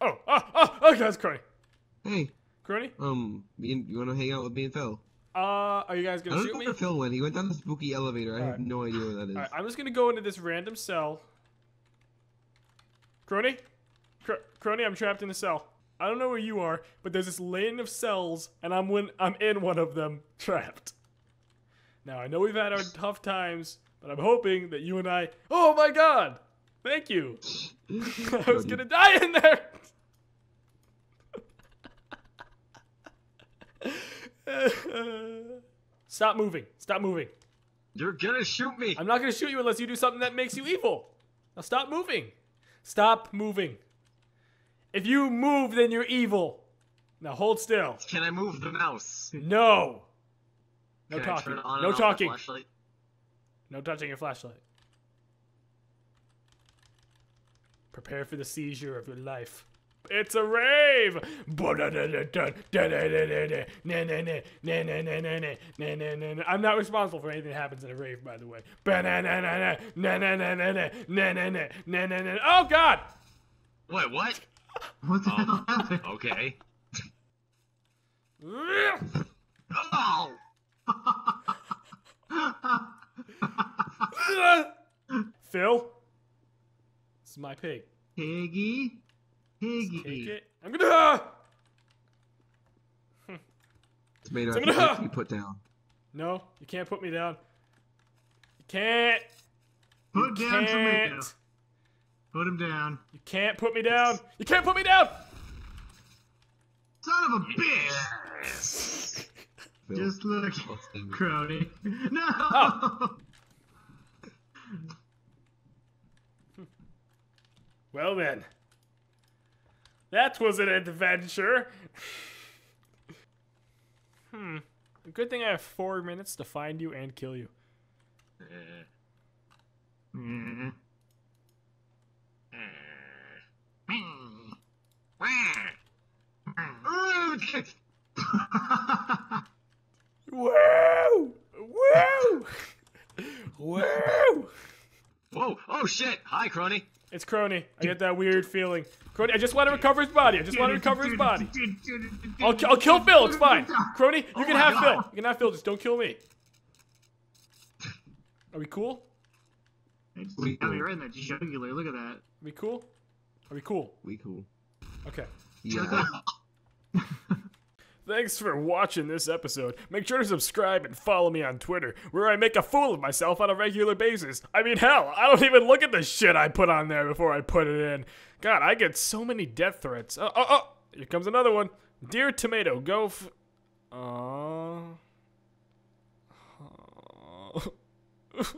Oh, okay, that's Chrony. Hey. Chrony? You want to hang out with me and Phil? Are you guys going to shoot me? I don't know where Phil went. He went down the spooky elevator. All right. I have no idea where that is. All right, I'm just going to go into this random cell. Chrony? Chrony, I'm trapped in a cell. I don't know where you are, but there's this lane of cells, and I'm in one of them, trapped. Now, I know we've had our tough times, but I'm hoping that you and I... Oh, my God! Thank you! I was going to die in there! Stop moving. Stop moving. You're gonna shoot me. I'm not gonna shoot you unless you do something that makes you evil. Now stop moving. Stop moving. If you move, then you're evil. Now hold still. Can I move the mouse? No. No talking. No talking. No touching your flashlight. Prepare for the seizure of your life. It's a rave. I'm not responsible for anything that happens in a rave, by the way. Oh God! Wait, what? What the hell happened? Okay. Oh! Phil, this is my pig. Piggy. Take it. I'm gonna. It's made out of you put down. No, you can't put me down. You can't. Put you down tomato. Put him down. You can't put me down. You can't put me down. Son of a bitch! Just look, Chrony. No. Oh. Well then. That was an adventure. Good thing I have 4 minutes to find you and kill you. Woo! Woo! Woo! Whoa! Oh shit! Hi, Chrony. It's Chrony. I get that weird feeling. Chrony, I just want to recover his body. I just want to recover his body. I'll kill Phil. It's fine. Chrony, you can have Phil. You can have Phil. Just don't kill me. Are we cool? We cool. You're in that jugular. Look at that. Are we cool? Are we cool? We cool. Okay. Yeah. Thanks for watching this episode. Make sure to subscribe and follow me on Twitter, where I make a fool of myself on a regular basis. I mean, hell, I don't even look at the shit I put on there before I put it in. God, I get so many death threats. Oh, here comes another one. Dear Tomato, go f...